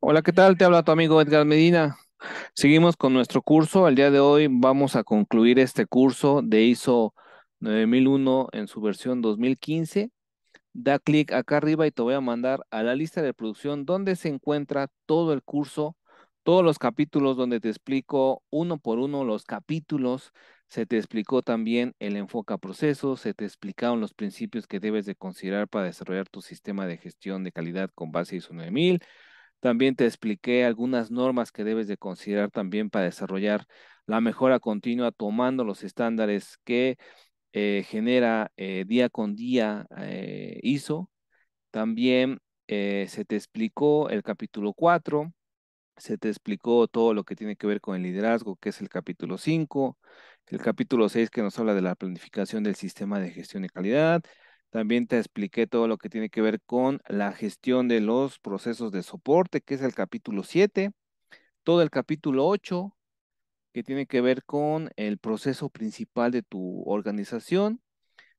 Hola, ¿qué tal? Te habla tu amigo Edgar Medina. Seguimos con nuestro curso. El día de hoy vamos a concluir este curso de ISO 9001 en su versión 2015. Da clic acá arriba y te voy a mandar a la lista de producción donde se encuentra todo el curso, todos los capítulos donde te explico uno por uno los capítulos. Se te explicó también el enfoque a procesos, se te explicaron los principios que debes de considerar para desarrollar tu sistema de gestión de calidad con base ISO 9000. También te expliqué algunas normas que debes de considerar también para desarrollar la mejora continua tomando los estándares que genera día con día ISO. También se te explicó el capítulo 4, se te explicó todo lo que tiene que ver con el liderazgo, que es el capítulo 5, el capítulo 6 que nos habla de la planificación del sistema de gestión de calidad. También te expliqué todo lo que tiene que ver con la gestión de los procesos de soporte, que es el capítulo 7. Todo el capítulo 8, que tiene que ver con el proceso principal de tu organización.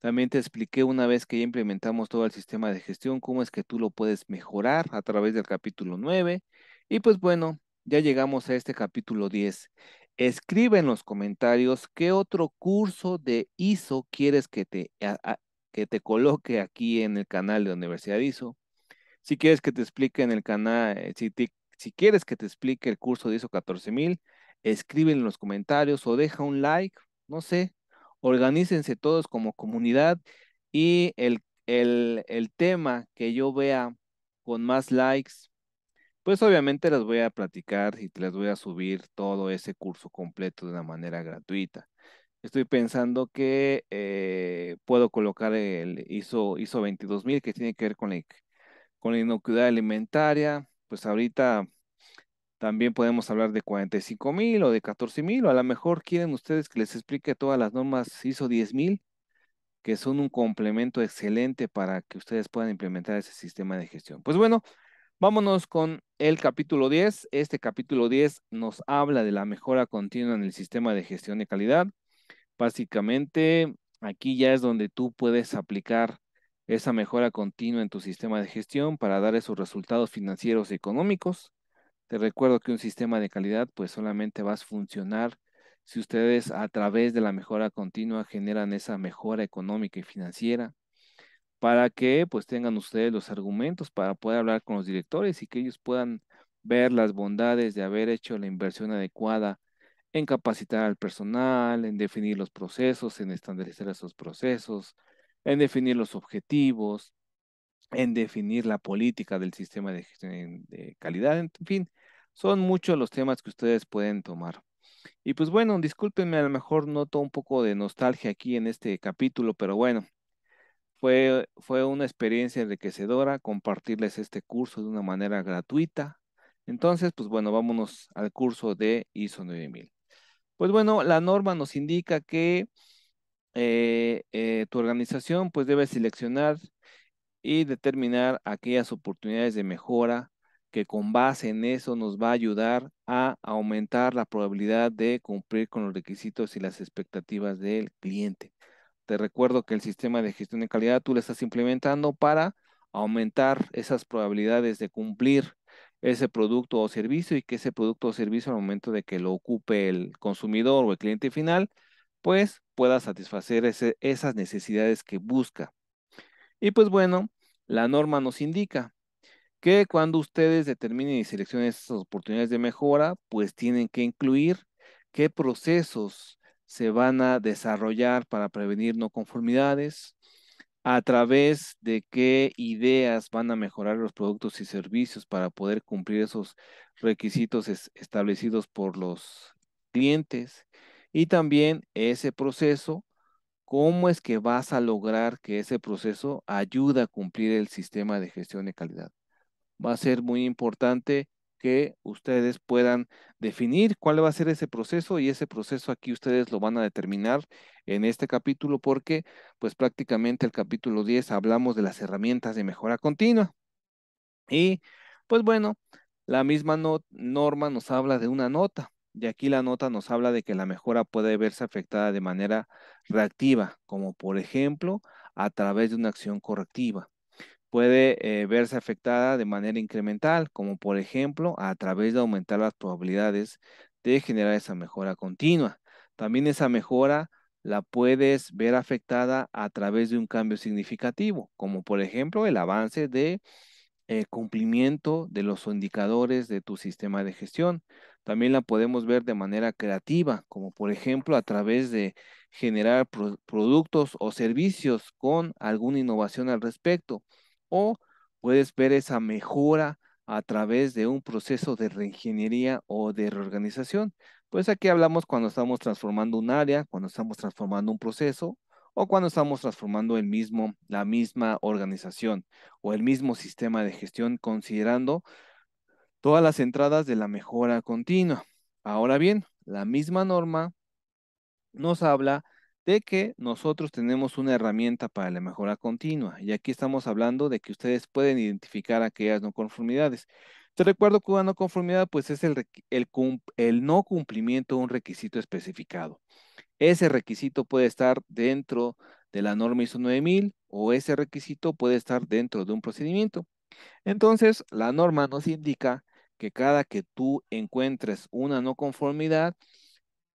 También te expliqué una vez que ya implementamos todo el sistema de gestión, cómo es que tú lo puedes mejorar a través del capítulo 9. Y pues bueno, ya llegamos a este capítulo 10. Escribe en los comentarios qué otro curso de ISO quieres que te coloque aquí en el canal de Universidad ISO. Si quieres que te explique en el canal, si quieres que te explique el curso de ISO 14000, escribe en los comentarios o deja un like, no sé, organícense todos como comunidad y el tema que yo vea con más likes, pues obviamente les voy a platicar y les voy a subir todo ese curso completo de una manera gratuita. Estoy pensando que puedo colocar el ISO 22000 que tiene que ver con la inocuidad alimentaria. Pues ahorita también podemos hablar de 45000 o de 14000, o a lo mejor quieren ustedes que les explique todas las normas ISO 10000, que son un complemento excelente para que ustedes puedan implementar ese sistema de gestión. Pues bueno, vámonos con el capítulo 10. Este capítulo 10 nos habla de la mejora continua en el sistema de gestión de calidad. Básicamente, aquí ya es donde tú puedes aplicar esa mejora continua en tu sistema de gestión para dar esos resultados financieros y económicos. Te recuerdo que un sistema de calidad pues solamente va a funcionar si ustedes a través de la mejora continua generan esa mejora económica y financiera para que pues tengan ustedes los argumentos para poder hablar con los directores y que ellos puedan ver las bondades de haber hecho la inversión adecuada en capacitar al personal, en definir los procesos, en estandarizar esos procesos, en definir los objetivos, en definir la política del sistema de gestión de calidad. En fin, son muchos los temas que ustedes pueden tomar. Y pues bueno, discúlpenme, a lo mejor noto un poco de nostalgia aquí en este capítulo, pero bueno, fue una experiencia enriquecedora compartirles este curso de una manera gratuita. Entonces, pues bueno, vámonos al curso de ISO 9000. Pues bueno, la norma nos indica que tu organización pues debe seleccionar y determinar aquellas oportunidades de mejora que con base en eso nos va a ayudar a aumentar la probabilidad de cumplir con los requisitos y las expectativas del cliente. Te recuerdo que el sistema de gestión de calidad tú lo estás implementando para aumentar esas probabilidades de cumplir ese producto o servicio, y que ese producto o servicio al momento de que lo ocupe el consumidor o el cliente final, pues pueda satisfacer esas necesidades que busca. Y pues bueno, la norma nos indica que cuando ustedes determinen y seleccionen esas oportunidades de mejora, pues tienen que incluir qué procesos se van a desarrollar para prevenir no conformidades, a través de qué ideas van a mejorar los productos y servicios para poder cumplir esos requisitos establecidos por los clientes, y también ese proceso, cómo es que vas a lograr que ese proceso ayude a cumplir el sistema de gestión de calidad. Va a ser muy importante que ustedes puedan definir cuál va a ser ese proceso, y ese proceso aquí ustedes lo van a determinar en este capítulo, porque pues prácticamente el capítulo 10 hablamos de las herramientas de mejora continua. Y pues bueno, la misma norma nos habla de una nota, y aquí la nota nos habla de que la mejora puede verse afectada de manera reactiva, como por ejemplo a través de una acción correctiva. puede verse afectada de manera incremental, como por ejemplo a través de aumentar las probabilidades de generar esa mejora continua. También esa mejora la puedes ver afectada a través de un cambio significativo, como por ejemplo el avance de cumplimiento de los indicadores de tu sistema de gestión. También la podemos ver de manera creativa, como por ejemplo a través de generar productos o servicios con alguna innovación al respecto, o puedes ver esa mejora a través de un proceso de reingeniería o de reorganización. Pues aquí hablamos cuando estamos transformando un área, cuando estamos transformando un proceso, o cuando estamos transformando la misma organización o el mismo sistema de gestión, considerando todas las entradas de la mejora continua. Ahora bien, la misma norma nos habla de que nosotros tenemos una herramienta para la mejora continua, y aquí estamos hablando de que ustedes pueden identificar aquellas no conformidades. Te recuerdo que una no conformidad pues es el no cumplimiento de un requisito especificado. Ese requisito puede estar dentro de la norma ISO 9000 o ese requisito puede estar dentro de un procedimiento. Entonces, la norma nos indica que cada que tú encuentres una no conformidad,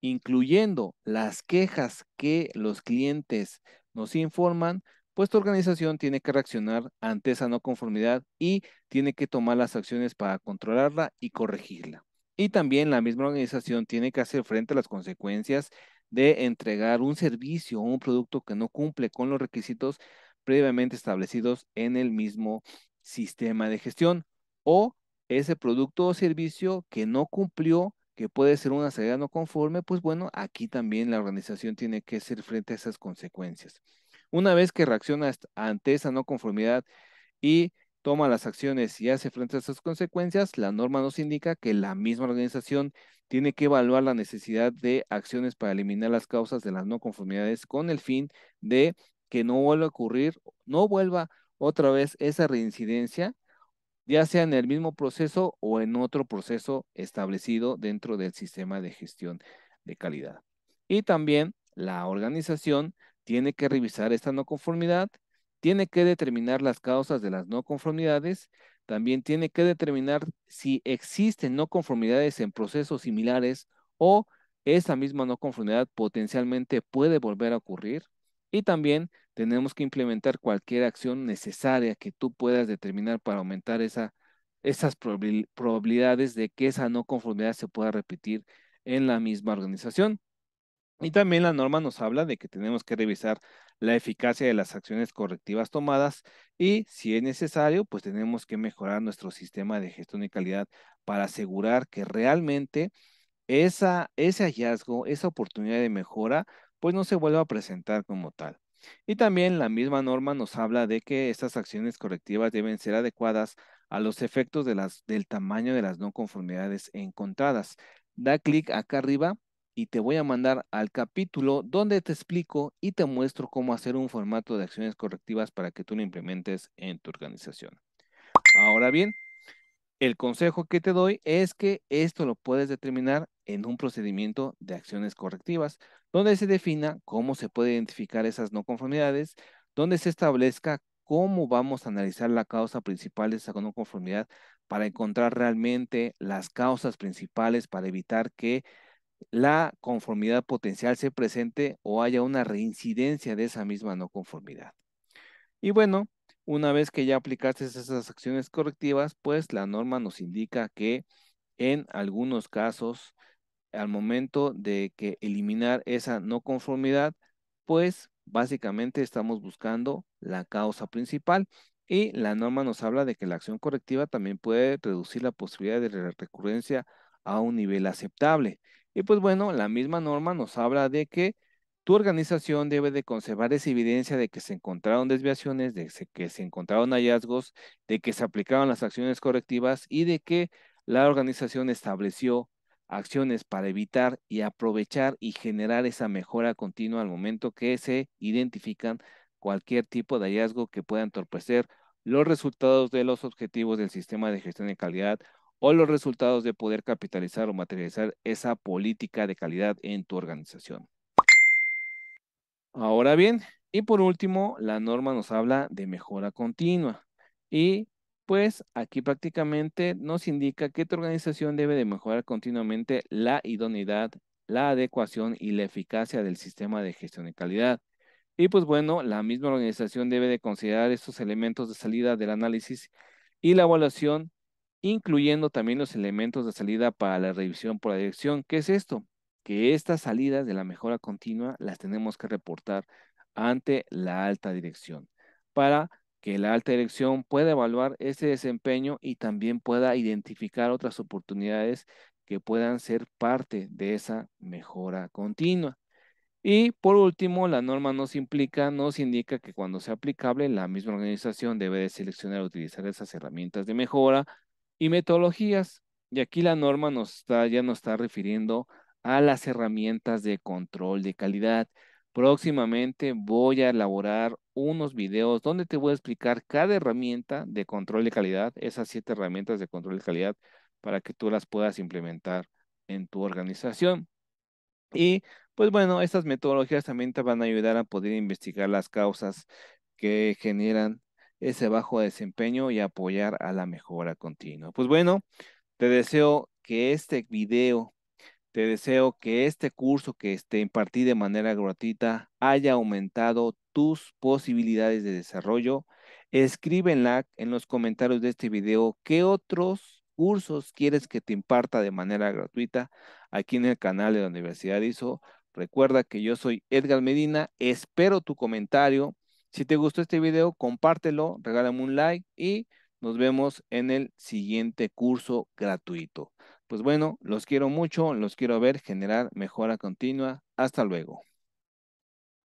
incluyendo las quejas que los clientes nos informan, pues tu organización tiene que reaccionar ante esa no conformidad y tiene que tomar las acciones para controlarla y corregirla. Y también la misma organización tiene que hacer frente a las consecuencias de entregar un servicio o un producto que no cumple con los requisitos previamente establecidos en el mismo sistema de gestión, o ese producto o servicio que no cumplió, que puede ser una salida no conforme, pues bueno, aquí también la organización tiene que hacer frente a esas consecuencias. Una vez que reacciona ante esa no conformidad y toma las acciones y hace frente a esas consecuencias, la norma nos indica que la misma organización tiene que evaluar la necesidad de acciones para eliminar las causas de las no conformidades con el fin de que no vuelva a ocurrir, no vuelva otra vez esa reincidencia, ya sea en el mismo proceso o en otro proceso establecido dentro del sistema de gestión de calidad. Y también la organización tiene que revisar esta no conformidad, tiene que determinar las causas de las no conformidades, también tiene que determinar si existen no conformidades en procesos similares o esa misma no conformidad potencialmente puede volver a ocurrir, y también tenemos que implementar cualquier acción necesaria que tú puedas determinar para aumentar esas probabilidades de que esa no conformidad se pueda repetir en la misma organización. Y también la norma nos habla de que tenemos que revisar la eficacia de las acciones correctivas tomadas y, si es necesario, pues tenemos que mejorar nuestro sistema de gestión y calidad para asegurar que realmente ese hallazgo, esa oportunidad de mejora, pues no se vuelva a presentar como tal. Y también la misma norma nos habla de que estas acciones correctivas deben ser adecuadas a los efectos del tamaño de las no conformidades encontradas. Da clic acá arriba y te voy a mandar al capítulo donde te explico y te muestro cómo hacer un formato de acciones correctivas para que tú lo implementes en tu organización. Ahora bien, el consejo que te doy es que esto lo puedes determinar en un procedimiento de acciones correctivas, donde se defina cómo se puede identificar esas no conformidades, donde se establezca cómo vamos a analizar la causa principal de esa no conformidad para encontrar realmente las causas principales para evitar que la conformidad potencial se presente o haya una reincidencia de esa misma no conformidad. Y bueno, una vez que ya aplicaste esas acciones correctivas, pues la norma nos indica que en algunos casos, al momento de que eliminar esa no conformidad, pues básicamente estamos buscando la causa principal. Y la norma nos habla de que la acción correctiva también puede reducir la posibilidad de recurrencia a un nivel aceptable. Y pues bueno, la misma norma nos habla de que tu organización debe de conservar esa evidencia de que se encontraron desviaciones, de que se encontraron hallazgos, de que se aplicaron las acciones correctivas y de que la organización estableció acciones para evitar y aprovechar y generar esa mejora continua al momento que se identifican cualquier tipo de hallazgo que pueda entorpecer los resultados de los objetivos del sistema de gestión de calidad o los resultados de poder capitalizar o materializar esa política de calidad en tu organización. Ahora bien, y por último, la norma nos habla de mejora continua. Y pues aquí prácticamente nos indica que tu organización debe de mejorar continuamente la idoneidad, la adecuación y la eficacia del sistema de gestión de calidad. Y pues bueno, la misma organización debe de considerar estos elementos de salida del análisis y la evaluación, incluyendo también los elementos de salida para la revisión por la dirección. ¿Qué es esto? Que estas salidas de la mejora continua las tenemos que reportar ante la alta dirección para que la alta dirección pueda evaluar este desempeño y también pueda identificar otras oportunidades que puedan ser parte de esa mejora continua. Y por último, la norma nos indica que cuando sea aplicable, la misma organización debe de seleccionar y utilizar esas herramientas de mejora y metodologías. Y aquí la norma ya nos está refiriendo a las herramientas de control de calidad. Próximamente voy a elaborar unos videos donde te voy a explicar cada herramienta de control de calidad, esas 7 herramientas de control de calidad, para que tú las puedas implementar en tu organización. Y pues bueno, estas metodologías también te van a ayudar a poder investigar las causas que generan ese bajo desempeño y apoyar a la mejora continua. Pues bueno, te deseo que este video, te deseo que este curso que te impartí de manera gratuita haya aumentado tus posibilidades de desarrollo. Escríbela en los comentarios de este video qué otros cursos quieres que te imparta de manera gratuita aquí en el canal de la Universidad de ISO. Recuerda que yo soy Edgar Medina, espero tu comentario. Si te gustó este video, compártelo, regálame un like y nos vemos en el siguiente curso gratuito. Pues bueno, los quiero mucho, los quiero ver generar mejora continua. Hasta luego.